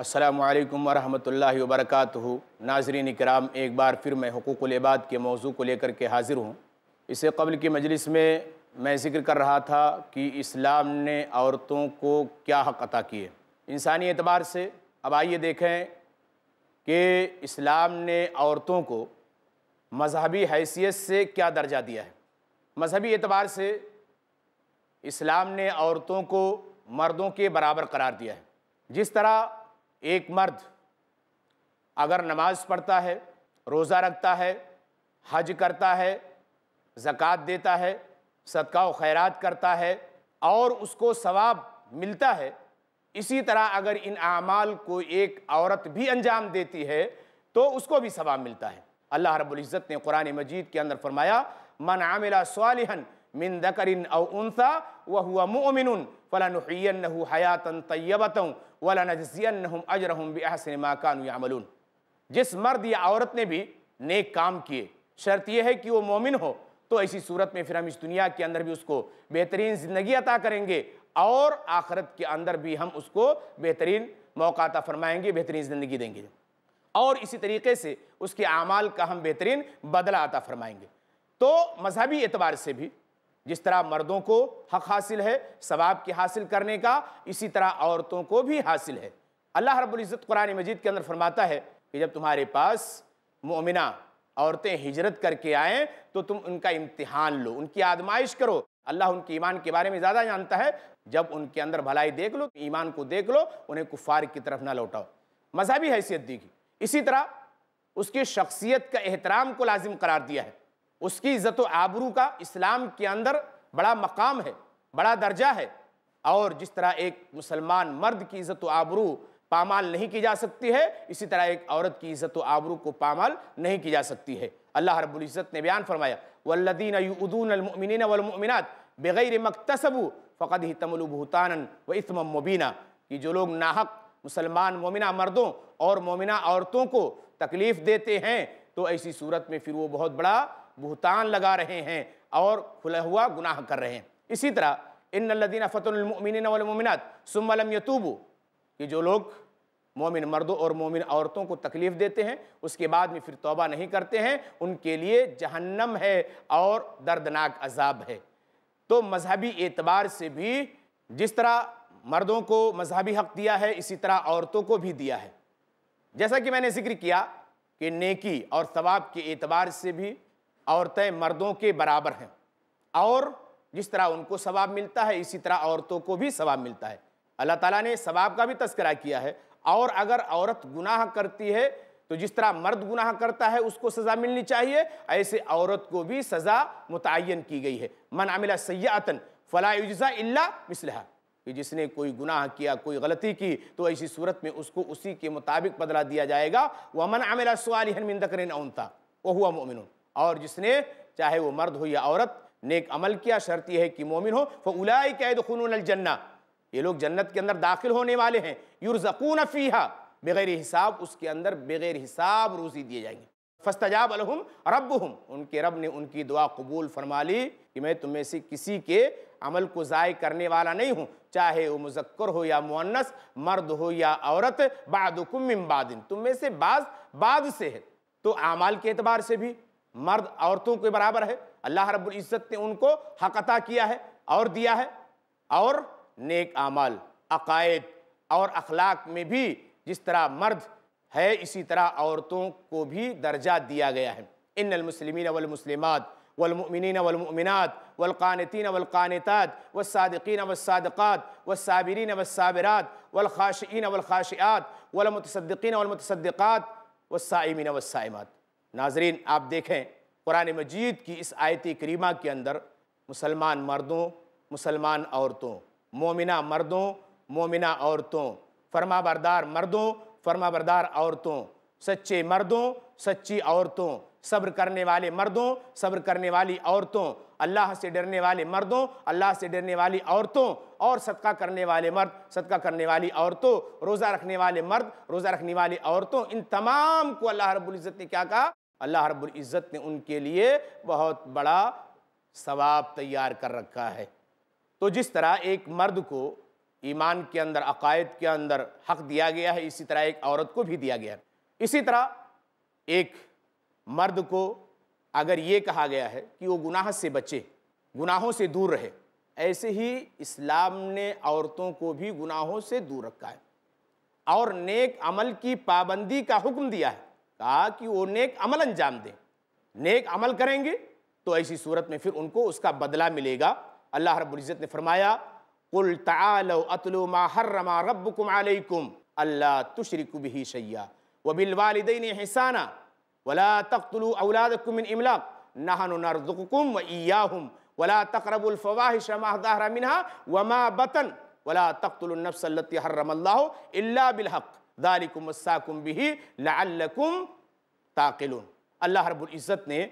अस्सलामु अलैकुम वरहमतुल्लाहि वबरकातुहू। नाज़रीन किराम, एक बार फिर मैं हुकूकुल इबाद के मौजू को लेकर के हाज़िर हूँ। इससे कबल की मजलिस में मैं ज़िक्र कर रहा था कि इस्लाम ने औरतों को क्या हक़ अता किए इंसानी एतबार से। अब आइए देखें कि इस्लाम ने औरतों को मजहबी हैसियत से क्या दर्जा दिया है। मजहबी एतबार से इस्लाम ने औरतों को मर्दों के बराबर करार दिया है। जिस तरह एक मर्द अगर नमाज़ पढ़ता है, रोज़ा रखता है, हज करता है, ज़कात देता है, सदका व खैरात करता है और उसको सवाब मिलता है, इसी तरह अगर इन आमाल को एक औरत भी अंजाम देती है तो उसको भी सवाब मिलता है। अल्लाह रब्बुल इज़्ज़त ने कुरान मजीद के अंदर फरमाया, मन आमिला सालिहन मिन ज़करिन औ उन्सा व हुवा मुमिनुन फलनुहयिन्नहु हयातन तय्यबतन वलनजज़ियन्नहुम अजरहुम बिअहसनि मा कानू यअमलून। जिस मर्द या औरत ने भी नेक काम किए, शर्त यह है कि वो मोमिन हो, तो ऐसी सूरत में फिर हम इस दुनिया के अंदर भी उसको बेहतरीन ज़िंदगी अता करेंगे और आखिरत के अंदर भी हम उसको बेहतरीन मौका अता फरमाएँगे, बेहतरीन ज़िंदगी देंगे और इसी तरीके से उसके आमाल का हम बेहतरीन बदला अता फरमाएँगे। तो मजहबी एतबार से भी जिस तरह मर्दों को हक़ हासिल है सवाब के हासिल करने का, इसी तरह औरतों को भी हासिल है। अल्लाह रब्बुल इज़्ज़त कुरान मजीद के अंदर फरमाता है कि जब तुम्हारे पास मोमिना औरतें हिजरत करके आएँ तो तुम उनका इम्तिहान लो, उनकी आजमाइश करो। अल्लाह उनके ईमान के बारे में ज़्यादा जानता है। जब उनके अंदर भलाई देख लो, ईमान को देख लो, उन्हें कुफ़ार की तरफ ना लौटाओ। मजहबी हैसियत दी गई। इसी तरह उसकी शख्सियत का एहतराम को लाजिम करार दिया है। उसकी इज़्ज़त व आबरू का इस्लाम के अंदर बड़ा मकाम है, बड़ा दर्जा है। और जिस तरह एक मुसलमान मर्द की इज़्ज़त व आबरू पामाल नहीं की जा सकती है, इसी तरह एक औरत की इज़्ज़त व आबरू को पामाल नहीं की जा सकती है। अल्लाह रब्बुल इज़्ज़त ने बयान फरमाया, वल्लज़ीना युऊदूनल मुमिनीना वल मुमिनात बगैर मक्तसबू फ़क़द इहतमलू बुहतानन व इस्मम मुबीना, कि जो लोग नाहक मुसलमान मोमिना मर्दों और मोमिना औरतों को तकलीफ़ देते हैं तो ऐसी सूरत में फिर वो बहुत बड़ा बुहतान लगा रहे हैं और खुला हुआ गुनाह कर रहे हैं। इसी तरह इन्नल्लज़ीना फ़तनुल मुमिनीना वल मुमिनात सुम्मा लम यतूबू, कि जो लोग मोमिन मर्दों और मोमिन औरतों को तकलीफ़ देते हैं उसके बाद में फिर तौबा नहीं करते हैं, उनके लिए जहन्नम है और दर्दनाक अजाब है। तो मजहबी एतबार से भी जिस तरह मर्दों को मजहबी हक़ दिया है इसी तरह औरतों को भी दिया है। जैसा कि मैंने जिक्र किया कि नेकी और सवाब के एतबार से भी औरतें मर्दों के बराबर हैं और जिस तरह उनको सवाब मिलता है इसी तरह औरतों को भी सवाब मिलता है। अल्लाह ताला ने सवाब का भी तस्करा किया है। और अगर औरत गुनाह करती है तो जिस तरह मर्द गुनाह करता है उसको सज़ा मिलनी चाहिए, ऐसे औरत को भी सज़ा मुतय्यन की गई है। मन अमिला सय्यातन फला युजज़ा इल्ला मिसलहा, कि जिसने कोई गुनाह किया, कोई गलती की, तो ऐसी सूरत में उसको उसी के मुताबिक बदला दिया जाएगा। व मन अमिला सालिहन मिन ज़करिन औ उन्सा व हुवा मुमिनुन, और जिसने चाहे वो मर्द हो या औरत नेक अमल किया, शर्त यह है कि मोमिन हो, फउलाइका यदखुलूनल जन्ना, ये लोग जन्नत के अंदर दाखिल होने वाले हैं। युरज़कून फ़ीहा बगैर हिसाब, उसके अंदर बगैर हिसाब रोज़ी दिए जाएंगे। फ़स्तजाब लहुम रब्बुहुम, उनके रब ने उनकी दुआ कबूल फरमा ली कि मैं तुम में से किसी के अमल को ज़ाय करने वाला नहीं हूँ, चाहे वो मुज़क्कर हो या मुअन्नस, मर्द हो या औरत, बादुकुम मिन बादिन, तुम में से बाज बाद से है। तो आमाल के एतबार से भी मर्द औरतों के बराबर है। अल्लाह रब्बुल इज़्ज़त ने उनको हक़ अता किया है और दिया है। और नेक आमाल, अक़ायद और अखलाक में भी जिस तरह मर्द है इसी तरह औरतों को भी दर्जा दिया गया है। इन्नल मुस्लिमीन वल मुस्लिमात वल मुमिनीन वल मुमिनात वल क़ानितीन वल क़ानितात वस्सादिक़ीन वस्सादिक़ात वस्साबिरीन वस्साबिरात वल ख़ाशिईन वल ख़ाशिआत वल मुतसद्दिक़ीन वल मुतसद्दिक़ात वस्साइमीन वस्साइमात। नाज़रीन, आप देखें कुरान मजीद की इस आयत करीमा के अंदर मुसलमान मर्दों, मुसलमान औरतों, मोमिना मर्दों, मोमिना औरतों, फरमाबरदार मर्दों, फरमाबरदार औरतों, सच्चे मर्दों, सच्ची औरतों, सब्र करने वाले मर्दों, सब्र करने वाली औरतों, अल्लाह से डरने वाले मर्दों, अल्लाह से डरने वाली औरतों, और सदका करने वाले मर्द, सदका करने वाली औरतों, रोज़ा रखने वाले मर्द, रोज़ा रखने वाली औरतों, इन तमाम को अल्लाह रब्बुल इज़्ज़त ने क्या कहा? अल्लाह रब्बुल इज़्ज़त ने उनके लिए बहुत बड़ा सवाब तैयार कर रखा है। तो जिस तरह एक मर्द को ईमान के अंदर, अकायद के अंदर हक़ दिया गया है, इसी तरह एक औरत को भी दिया गया है। इसी तरह एक मर्द को अगर ये कहा गया है कि वो गुनाह से बचे, गुनाहों से दूर रहे, ऐसे ही इस्लाम ने औरतों को भी गुनाहों से दूर रखा है और नेक अमल की पाबंदी का हुक्म दिया है। कहा कि वो नेक अमल अंजाम दें, नेक अमल करेंगे तो ऐसी सूरत में फिर उनको उसका बदला मिलेगा। अल्लाह रब्बुल इज़्ज़त ने फरमाया, कुल तआलू अतलु मा हर्रमा रब्बुकुम अलैकुम अल्ला तुशरिकु बिही शैया व बिल वालिदैन इहसाना वला तक़्तुलू औलादकुम मिन इमलाक़ नहनु नर्ज़ुकुकुम व इय्याहुम वला तक़रबुल फ़वाहिशा मा ज़हरा मिनहा व मा बतन वला तक़्तुलु नफ़्स अल्लती हर्रमल्लाहु इल्ला बिल हक़ ज़ालिकुम वस्साकुम बिही लअल्लकुम ताक़िलून। अल्लाह रब्बुल इज़्ज़त ने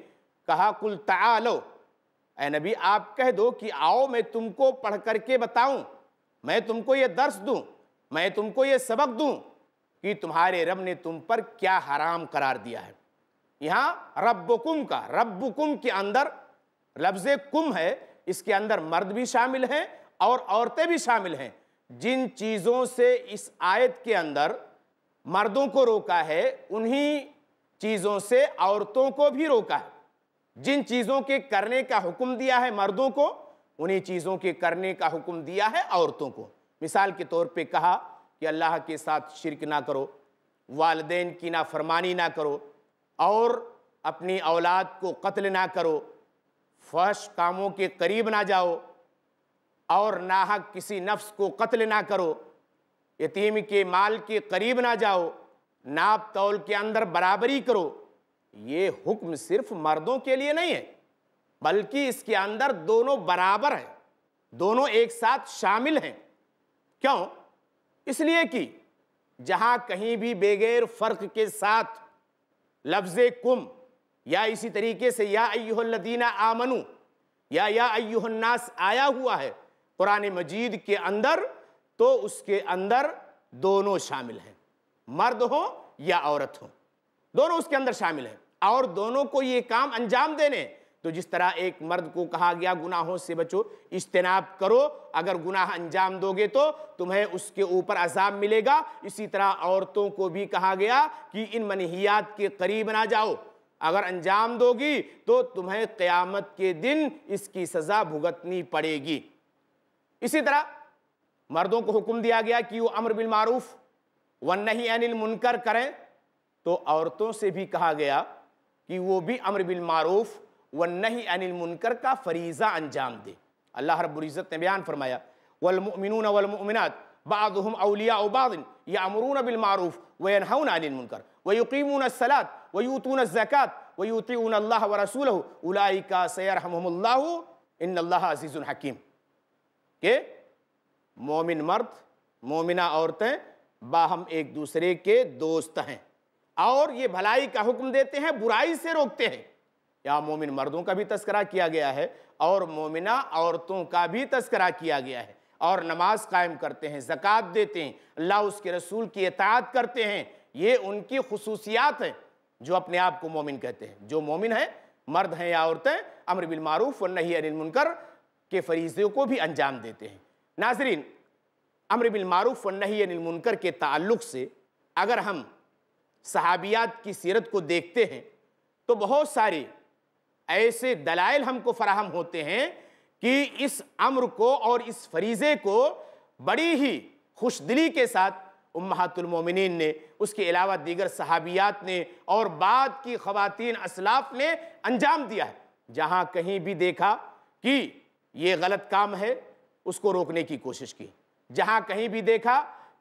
कहा, कुल तआलो, ऐ नबी आप कह दो कि आओ मैं तुमको पढ़ करके बताऊं, मैं तुमको ये दर्स दूं, मैं तुमको ये सबक दूं कि तुम्हारे रब ने तुम पर क्या हराम करार दिया है। यहाँ रब्बुकुम का, रब्बुकुम के अंदर लफ्ज़े कुम है, इसके अंदर मर्द भी शामिल हैं और औरतें भी शामिल हैं। जिन चीज़ों से इस आयत के अंदर मर्दों को रोका है, उन्हीं चीज़ों से औरतों को भी रोका है। जिन चीज़ों के करने का हुक्म दिया है मर्दों को, उन्हीं चीज़ों के करने का हुक्म दिया है औरतों को। मिसाल के तौर पे कहा कि अल्लाह के साथ शिरक ना करो, वालदेन की नाफरमानी ना करो और अपनी औलाद को कत्ल ना करो, फहश कामों के करीब ना जाओ और नाहक किसी नफ्स को कत्ल ना करो, यतीम के माल के करीब ना जाओ, नाप तौल के अंदर बराबरी करो। ये हुक्म सिर्फ मर्दों के लिए नहीं है, बल्कि इसके अंदर दोनों बराबर हैं, दोनों एक साथ शामिल हैं। क्यों? इसलिए कि जहाँ कहीं भी बगैर फ़र्क के साथ लफ्ज़ कुम या इसी तरीके से या अय्युहल्लदीना आमनू या अय्युहन्नास आया हुआ है कुरान मजीद के अंदर, तो उसके अंदर दोनों शामिल हैं, मर्द हो या औरत हो, दोनों उसके अंदर शामिल हैं और दोनों को ये काम अंजाम देने। तो जिस तरह एक मर्द को कहा गया गुनाहों से बचो, इज्तनाब करो, अगर गुनाह अंजाम दोगे तो तुम्हें उसके ऊपर अजाब मिलेगा, इसी तरह औरतों को भी कहा गया कि इन मनहियात के करीब ना जाओ, अगर अंजाम दोगी तो तुम्हें क़यामत के दिन इसकी सज़ा भुगतनी पड़ेगी। इसी तरह मर्दों को हुक्म दिया गया कि वो अमर बिल मारूफ व नही अनिल मुनकर करें, तो औरतों से भी कहा गया कि वो भी अमर बिल मारूफ व नही अनिल मुनकर का फरीज़ा अंजाम दे। अल्लाह रब्बुल इज़्ज़त ने बयान फरमाया, वलमुमिनून वलमुमिनात बादुहुम औलियाउ बादिन यामुरून बिल मारूफ व यनहौन अनिल मुनकर व युक़ीमून अस्सलात व यूतून ज़कात व यूतीऊन अल्लाह व रसूलहु उलाइका सयरहमुहुमुल्लाहु इन्नल्लाह अज़ीज़ुन हकीम। के मोमिन मर्द, मोमिना औरतें बाहम एक दूसरे के दोस्त हैं और ये भलाई का हुक्म देते हैं, बुराई से रोकते हैं। यहाँ मोमिन मर्दों का भी तस्करा किया गया है और मोमिना औरतों का भी तस्करा किया गया है। और नमाज कायम करते हैं, ज़कात देते हैं, अल्लाह उसके रसूल की इताअत करते हैं, ये उनकी खुसूसियात हैं जो अपने आप को मोमिन कहते हैं। जो मोमिन हैं, मर्द हैं या औरतें, अमर बिल मारूफ व नही अनिल मुनकर के फरीज़े को भी अंजाम देते हैं। नाज़रीन, अमर बिल मारूफ व नही अनिल मुनकर के ताल्लुक़ से अगर हम सहाबियात की सीरत को देखते हैं तो बहुत सारे ऐसे दलाइल हमको फराहम होते हैं कि इस अम्र को और इस फरीज़े को बड़ी ही खुशदिली के साथ उम्महातुल मोमिनीन ने, उसके अलावा दीगर सहाबियात ने और बाद की ख़वातीन असलाफ ने अंजाम दिया है। जहाँ कहीं भी देखा कि ये गलत काम है, उसको रोकने की कोशिश की। जहाँ कहीं भी देखा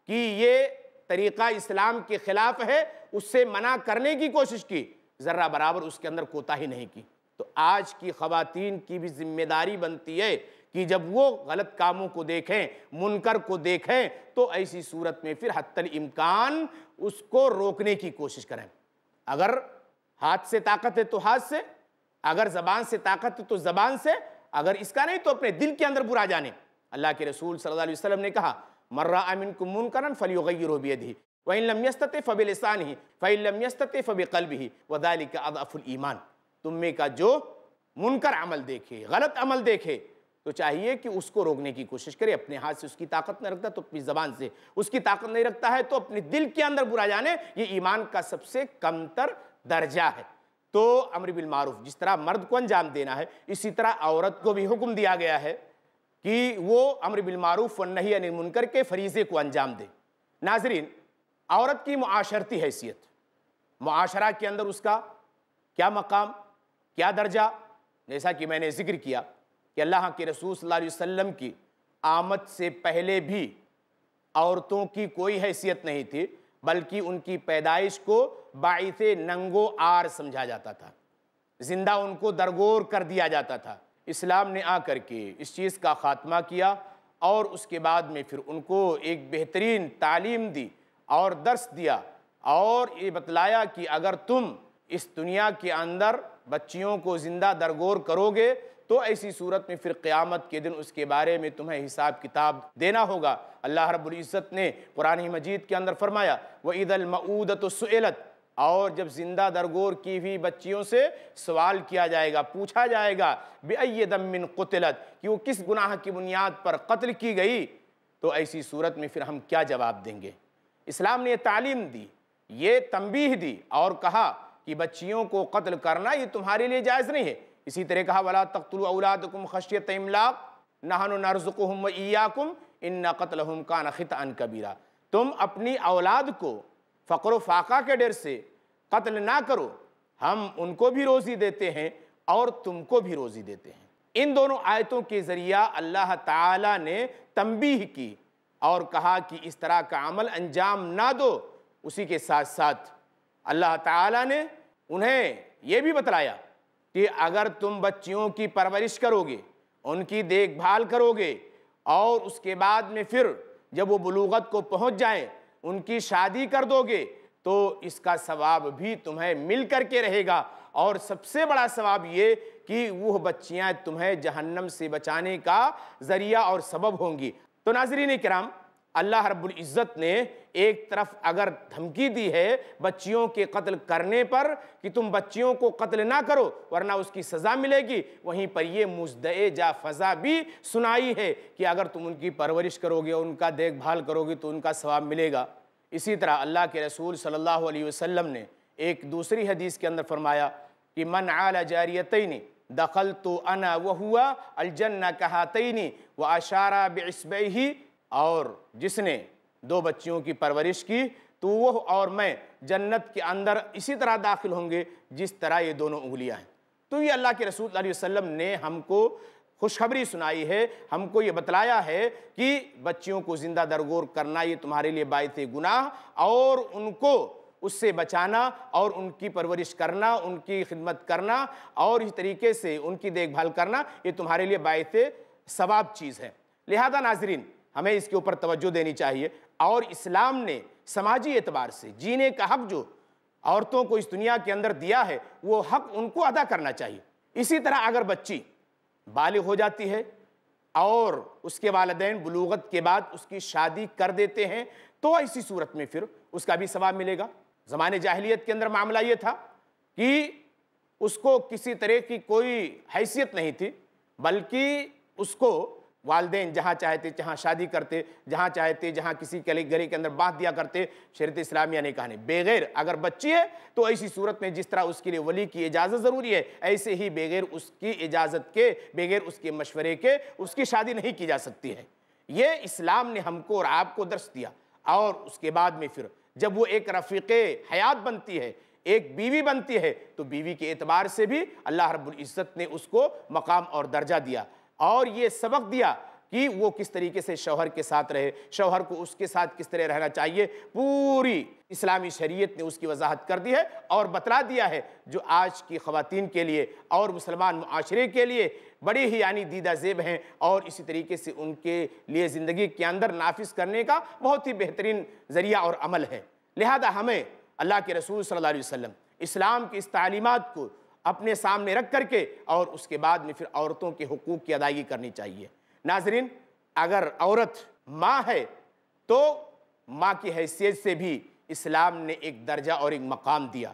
कि ये तरीक़ा इस्लाम के ख़िलाफ़ है, उससे मना करने की कोशिश की, ज़र्रा बराबर उसके अंदर कोताही नहीं की। तो आज की ख़वातीन की भी जिम्मेदारी बनती है कि जब वो गलत कामों को देखें, मुनकर को देखें, तो ऐसी सूरत में फिर हत्तल इम्कान उसको रोकने की कोशिश करें। अगर हाथ से ताकत है तो हाथ से, अगर ज़बान से ताकत है तो ज़बान से, अगर इसका नहीं तो अपने दिल के अंदर बुरा जाने। अल्लाह के रसूल सल्लल्लाहु अलैहि वसल्लम ने कहा, मर्रा मिनकुम मुनकरन फल्युगय्यिरहु बियदिही व इन लम यस्तति फबिलिसानिही व इन लम यस्तति फबिक़ल्बिही व ज़ालिका अज़अफुल ईमान। तुम में का जो मुनकर अमल देखे, गलत अमल देखे, तो तो चाहिए कि उसको रोकने की कोशिश करे। अपने हाथ से उसकी ताकत नहीं रखता तो अपनी ज़बान से, उसकी ताकत नहीं रखता है तो अपने दिल के अंदर बुरा जाने, ये ईमान का सबसे कमतर दर्जा है। तो अम्र बिल मारूफ, जिस तरह मर्द को अंजाम देना है इसी तरह औरत को भी हुक्म दिया गया है कि वो अम्र बिल मारूफ व नही अनिल मुनकर के फरीज़े को अंजाम दे। नाजरीन, औरत की मुआशरती हैसियत, मुआशरा के अंदर उसका क्या मकाम, क्या दर्जा, जैसा कि मैंने जिक्र किया कि अल्लाह के रसूल सल्लल्लाहु अलैहि वसल्लम की आमद से पहले भी औरतों की कोई हैसियत नहीं थी, बल्कि उनकी पैदाइश को बाइसे नंगो आर समझा जाता था, जिंदा उनको दरगोर कर दिया जाता था। इस्लाम ने आकर के इस चीज़ का ख़ात्मा किया और उसके बाद में फिर उनको एक बेहतरीन तालीम दी और दर्स दिया और ये बतलाया कि अगर तुम इस दुनिया के अंदर बच्चियों को ज़िंदा दरगोर करोगे तो ऐसी सूरत में फिर क़यामत के दिन उसके बारे में तुम्हें हिसाब किताब देना होगा। अल्लाह रब्बुल इज़्ज़त ने कुरान मजीद के अंदर फरमाया वइदल मऊदतु सुइलत, और जब जिंदा दरगोर की हुई बच्चियों से सवाल किया जाएगा, पूछा जाएगा बिअय्यि दम्मिन कुतिलत, कि वो किस गुनाह की बुनियाद पर कत्ल की गई, तो ऐसी सूरत में फिर हम क्या जवाब देंगे। इस्लाम ने ये तालीम दी, ये तंबीह दी और कहा कि बच्चियों को कत्ल करना ये तुम्हारे लिए जायज़ नहीं है। इसी तरह कहा वला तक़्तुलू औलादकुम खश्यत इमलाक नहनु नरज़ुकुहुम व इय्याकुम इन्ना कत्लहुम कान खितअन कबीरा, तुम अपनी औलाद को फ़क़्र व फ़ाक़ा के डर से कत्ल ना करो, हम उनको भी रोज़ी देते हैं और तुमको भी रोज़ी देते हैं। इन दोनों आयतों के ज़रिया अल्लाह ताला ने तंबीह की और कहा कि इस तरह का अमल अंजाम ना दो। उसी के साथ साथ अल्लाह ताला ने उन्हें ये भी बतलाया कि अगर तुम बच्चियों की परवरिश करोगे, उनकी देखभाल करोगे और उसके बाद में फिर जब वो बुलूगत को पहुंच जाएं, उनकी शादी कर दोगे तो इसका सवाब भी तुम्हें मिल कर के रहेगा। और सबसे बड़ा सवाब ये कि वह बच्चियां तुम्हें जहन्नम से बचाने का ज़रिया और सबब होंगी। तो नाज़रीन किराम, अल्लाह रब्बुल इज़्ज़त ने एक तरफ अगर धमकी दी है बच्चियों के कत्ल करने पर कि तुम बच्चियों को कत्ल ना करो वरना उसकी सज़ा मिलेगी, वहीं पर ये मुजदए जा फज़ा भी सुनाई है कि अगर तुम उनकी परवरिश करोगे, उनका देखभाल करोगे तो उनका सवाब मिलेगा। इसी तरह अल्लाह के रसूल सल्लल्लाहु अलैहि वसल्लम ने एक दूसरी हदीस के अंदर फरमाया कि मन आला जारियतैनी दखल तो अना व हुआ अलजन्ना कहातैनी व अशारा बिइस्बैही, और जिसने दो बच्चियों की परवरिश की तो वह और मैं जन्नत के अंदर इसी तरह दाखिल होंगे जिस तरह ये दोनों उंगलियां हैं। तो ये अल्लाह के रसूल सल्लल्लाहु अलैहि वसल्लम ने हमको खुशखबरी सुनाई है, हमको ये बतलाया है कि बच्चियों को ज़िंदा दरगोर करना ये तुम्हारे लिए बायते गुनाह, और उनको उससे बचाना और उनकी परवरिश करना, उनकी खिदमत करना और इस तरीके से उनकी देखभाल करना ये तुम्हारे लिए बायते सवाब चीज़ है। लिहाजा नाजरीन, हमें इसके ऊपर तवज्जो देनी चाहिए। और इस्लाम ने समाजी एतबार से जीने का हक़ जो औरतों को इस दुनिया के अंदर दिया है वो हक़ उनको अदा करना चाहिए। इसी तरह अगर बच्ची बालिग हो जाती है और उसके वालिदैन बुलूगत के बाद उसकी शादी कर देते हैं तो ऐसी सूरत में फिर उसका भी सवाब मिलेगा। ज़माने जाहिलियत के अंदर मामला ये था कि उसको किसी तरह की कोई हैसियत नहीं थी, बल्कि उसको वालदेन जहाँ चाहते जहाँ शादी करते, जहाँ चाहते जहाँ किसी के गले के अंदर बांध दिया करते। शरीयत इस्लामिया ने कहा नहीं, बगैर अगर बच्ची है तो ऐसी सूरत में जिस तरह उसके लिए वली की इजाज़त ज़रूरी है, ऐसे ही बगैर उसकी इजाज़त के, बगैर उसके मशवरे के उसकी शादी नहीं की जा सकती है। ये इस्लाम ने हमको और आपको दर्स दिया। और उसके बाद में फिर जब वो एक रफ़ीक़े हयात बनती है, एक बीवी बनती है, तो बीवी के एतबार से भी अल्लाह रब्बुल इज़्ज़त ने उसको मकाम और दर्जा दिया और ये सबक दिया कि वो किस तरीके से शौहर के साथ रहे, शौहर को उसके साथ किस तरह रहना चाहिए। पूरी इस्लामी शरीयत ने उसकी वजाहत कर दी है और बतला दिया है, जो आज की ख़वातीन के लिए और मुसलमान मुआशरे के लिए बड़े ही यानी दीदा जेब हैं और इसी तरीके से उनके लिए ज़िंदगी के अंदर नाफिज करने का बहुत ही बेहतरीन ज़रिया और अमल है। लिहाजा हमें अल्लाह के रसूल सल्लल्लाहु अलैहि वसल्लम इस्लाम की इस तालीमात को अपने सामने रख कर के और उसके बाद में फिर औरतों के हुकूक की अदायगी करनी चाहिए। नाजरीन, अगर औरत माँ है तो माँ की हैसियत से भी इस्लाम ने एक दर्जा और एक मकाम दिया।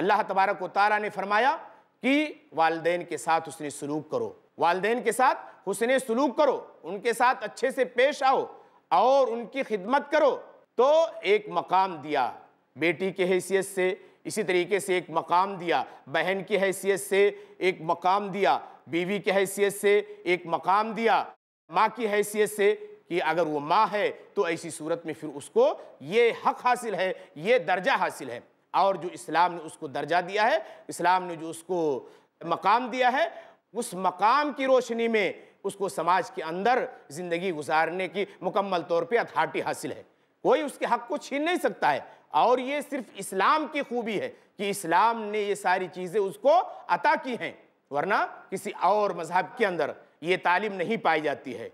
अल्लाह तबारक व तआला ने फरमाया कि वालिदैन के साथ उसने सलूक करो, वालदेन के साथ हुस्ने सुलूक करो, उनके साथ अच्छे से पेश आओ और उनकी खिदमत करो। तो एक मकाम दिया बेटी के हैसियत से, इसी तरीके से एक मकाम दिया बहन की हैसियत से, एक मकाम दिया बीवी की हैसियत से, एक मकाम दिया माँ की हैसियत से कि अगर वो माँ है तो ऐसी सूरत में फिर उसको ये हक़ हासिल है, ये दर्जा हासिल है। और जो इस्लाम ने उसको दर्जा दिया है, इस्लाम ने जो उसको मकाम दिया है, उस मकाम की रोशनी में उसको समाज के अंदर ज़िंदगी गुजारने की मुकम्मल तौर पे अथॉरिटी हासिल है। कोई उसके हक़ को छीन नहीं सकता है। और ये सिर्फ इस्लाम की खूबी है कि इस्लाम ने ये सारी चीज़ें उसको अता की हैं, वरना किसी और मजहब के अंदर ये तालीम नहीं पाई जाती है।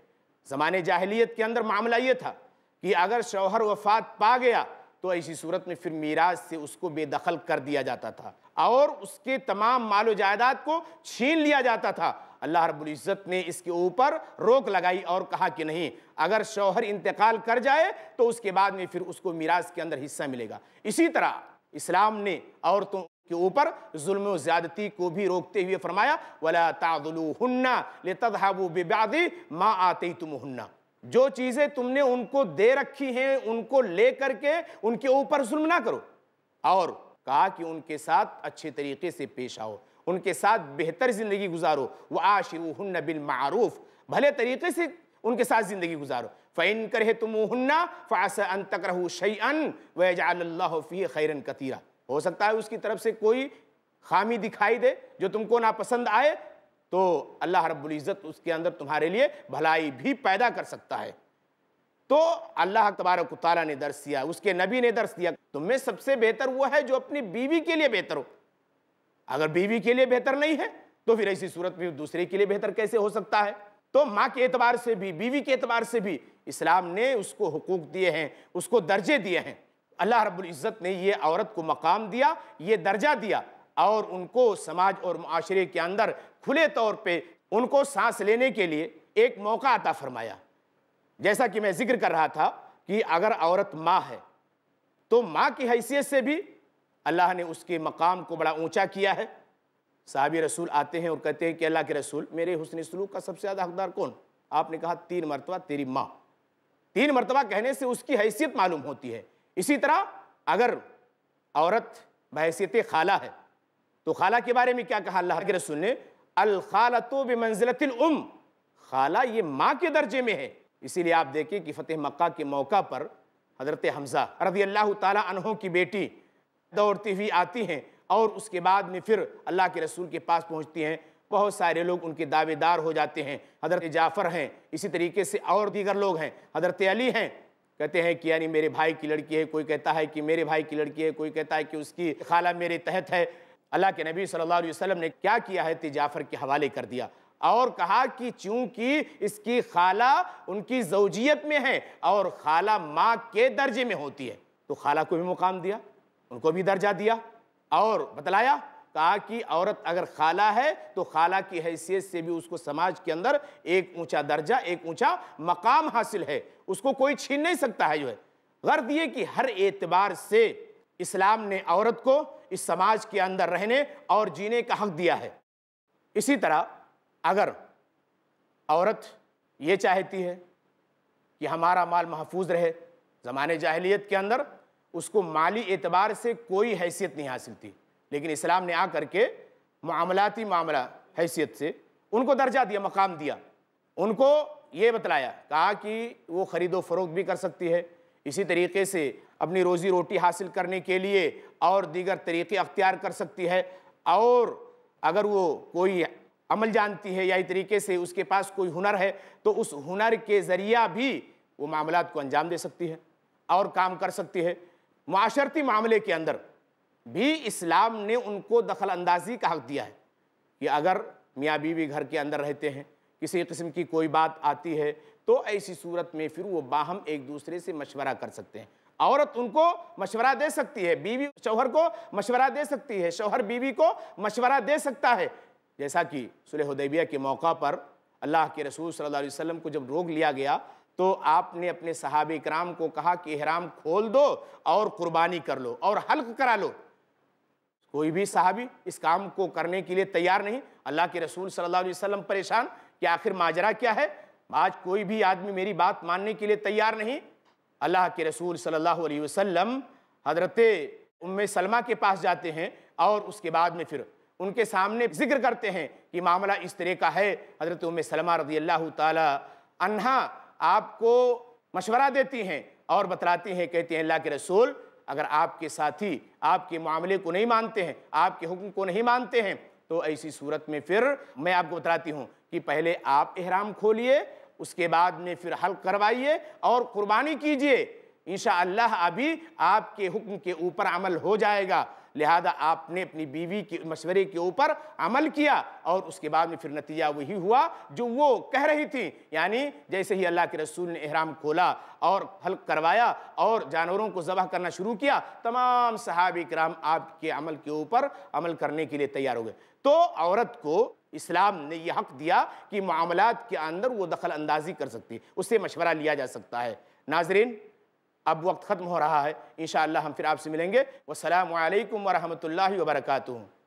ज़माने जाहिलियत के अंदर मामला ये था कि अगर शौहर वफात पा गया तो ऐसी सूरत में फिर मीराज से उसको बेदखल कर दिया जाता था और उसके तमाम मालो जायदाद को छीन लिया जाता था। अल्लाह रब्बुल इज़्ज़त ने इसके ऊपर रोक लगाई और कहा कि नहीं, अगर शौहर इंतकाल कर जाए तो उसके बाद में फिर उसको मीराज के अंदर हिस्सा मिलेगा। इसी तरह इस्लाम ने औरतों के ऊपर जुल्म व ज़्यादती को भी रोकते हुए फरमाया, वला ताज़लूहुन्ना लितज़हबू बिबादी मा आतैतुमुहुन्ना। जो चीज़ें तुमने उनको दे रखी हैं उनको ले करके उनके ऊपर जुल्म ना करो, और कहा कि उनके साथ अच्छे तरीके से पेश आओ, उनके साथ बेहतर ज़िंदगी गुजारो, व आशिरूहुन्न बिल मारूफ, भले तरीके से उनके साथ ज़िंदगी गुजारो। फ़इन करहतुमुहुन्ना फ़असा अन तकरहू शैअन व यजअलल्लाहु फ़ीही खैरन कतीरा। हो सकता है उसकी तरफ से कोई खामी दिखाई दे जो तुमको नापसंद आए, तो अल्लाह रब्बुल इज़्ज़त उसके अंदर तुम्हारे लिए भलाई भी पैदा कर सकता है। तो अल्लाह तबारक व तआला ने दर्स दिया, उसके नबी ने दर्स दिया, तुम में सबसे बेहतर वो है जो अपनी बीवी के लिए बेहतर हो। अगर बीवी के लिए बेहतर नहीं है तो फिर ऐसी सूरत में दूसरे के लिए बेहतर कैसे हो सकता है। तो माँ के एतबार से भी, बीवी के एतबार से भी इस्लाम ने उसको हुकूक दिए हैं, उसको दर्जे दिए हैं। अल्लाह रब्बुल इज़्ज़त ने ये औरत को मकाम दिया, ये दर्जा दिया, और उनको समाज और माशरे के अंदर खुले तौर पे उनको सांस लेने के लिए एक मौका अता फरमाया। जैसा कि मैं जिक्र कर रहा था कि अगर औरत माँ है तो माँ की हैसियत से भी अल्लाह ने उसके मकाम को बड़ा ऊंचा किया है। साहबी रसूल आते हैं और कहते हैं कि अल्लाह के रसूल, मेरे हुस्न सलूक का सबसे ज़्यादा हकदार कौन? आपने कहा 3 मरतबा तेरी माँ। 3 मरतबा कहने से उसकी हैसियत मालूम होती है। इसी तरह अगर औरत बहैसियत खाला है तो खाला के बारे में क्या कहा अल्लाह के रसूल ने? अल खालतु बिमंजिलतिल उम, खाला ये माँ के दर्जे में है। इसीलिए आप देखिए कि फतेह मक्का के मौका पर हज़रत हमज़ा रज़ियल्लाहु ताला अन्हों की बेटी दौड़ती हुई आती हैं और उसके बाद में फिर अल्लाह के रसूल के पास पहुँचती हैं। बहुत सारे लोग उनके दावेदार हो जाते हैं, हज़रत जाफ़र हैं, इसी तरीके से और दीगर लोग हैं, हज़रत अली हैं। कहते हैं कि यानी मेरे भाई की लड़की है, कोई कहता है कि मेरे भाई की लड़की है, कोई कहता है कि उसकी खाला मेरे तहत है। अल्लाह के नबी सल्लल्लाहु अलैहि वसल्लम ने क्या किया है? तिजाफर के हवाले कर दिया और कहा कि चूँकि इसकी खाला उनकी ज़ौजियत में है और खाला माँ के दर्जे में होती है, तो खाला को भी मुकाम दिया, उनको भी दर्जा दिया और बतलाया, कहा कि औरत अगर खाला है तो खाला की हैसियत से भी उसको समाज के अंदर एक ऊँचा दर्जा, एक ऊँचा मकाम हासिल है, उसको कोई छीन नहीं सकता है। जो है गर्द ये कि हर एतबार से इस्लाम ने औरत को इस समाज के अंदर रहने और जीने का हक दिया है। इसी तरह अगर औरत ये चाहती है कि हमारा माल महफूज रहे, ज़माने जाहिलियत के अंदर उसको माली एतबार से कोई हैसियत नहीं हासिल थी, लेकिन इस्लाम ने आकर के मामलाती मामला हैसियत से उनको दर्जा दिया, मकाम दिया, उनको ये बतलाया, कहा कि वो ख़रीदो फरोख्त भी कर सकती है, इसी तरीके से अपनी रोज़ी रोटी हासिल करने के लिए और दीगर तरीक़े अख्तियार कर सकती है। और अगर वो कोई अमल जानती है या इस तरीके से उसके पास कोई हुनर है तो उस हुनर के ज़रिया भी वो मामलात को अंजाम दे सकती है और काम कर सकती है। माशरती मामले के अंदर भी इस्लाम ने उनको दखल अंदाजी का हक़ दिया है कि अगर मियाँ बीवी घर के अंदर रहते हैं, किसी किस्म की कोई बात आती है तो ऐसी सूरत में फिर वो बाहम एक दूसरे से मशवरा कर सकते हैं। औरत उनको मशवरा दे सकती है, बीवी शौहर को मशवरा दे सकती है, शौहर बीवी को मशवरा दे सकता है। जैसा कि सुलह हुदैबिया के मौका पर अल्लाह के रसूल सल्लल्लाहु अलैहि वसल्लम को जब रोक लिया गया तो आपने अपने सहाबे इकराम को कहा कि इहराम खोल दो और कुर्बानी कर लो और हल्क करा लो। कोई भी सहाबी इस काम को करने के लिए तैयार नहीं अल्लाह के रसूल सल्लल्लाहु अलैहि वसल्लम परेशान कि आखिर माजरा क्या है, आज कोई भी आदमी मेरी बात मानने के लिए तैयार नहीं। अल्लाह के रसूल सल्लल्लाहु अलैहि वसल्लम हज़रत उम्मे सलमा के पास जाते हैं और उसके बाद में फिर उनके सामने जिक्र करते हैं कि मामला इस तरह का है। हज़रत उम्मे सलमा रज़ियल्लाहु ताला अन्हा आपको मशवरा देती हैं और बतलाती हैं, कहती हैं अल्लाह के रसूल अगर आपके साथी आपके मामले को नहीं मानते हैं, आपके हुक्म को नहीं मानते हैं, तो ऐसी सूरत में फिर मैं आपको बताती हूँ कि पहले आप एहराम खोलिए, उसके बाद में फिर हल्क़ करवाइए और कुर्बानी कीजिए, इंशाअल्लाह अभी आपके हुक्म के ऊपर अमल हो जाएगा। लिहाजा आपने अपनी बीवी के मशवरे के ऊपर अमल किया और उसके बाद में फिर नतीजा वही हुआ जो वो कह रही थी, यानी जैसे ही अल्लाह के रसूल ने एहराम खोला और हल्क़ करवाया और जानवरों को ज़बह करना शुरू किया, तमाम सहाबा किराम आपके अमल के ऊपर अमल करने के लिए तैयार हो गए। तो औरत को इस्लाम ने यह हक़ दिया कि मामलात के अंदर वो दखल अंदाजी कर सकती है, उससे मशवरा लिया जा सकता है। नाजरीन अब वक्त ख़त्म हो रहा है, इंशाअल्लाह हम फिर आपसे मिलेंगे। वस्सलामु अलैकुम वरहमतुल्लाहि वबरकातुहू।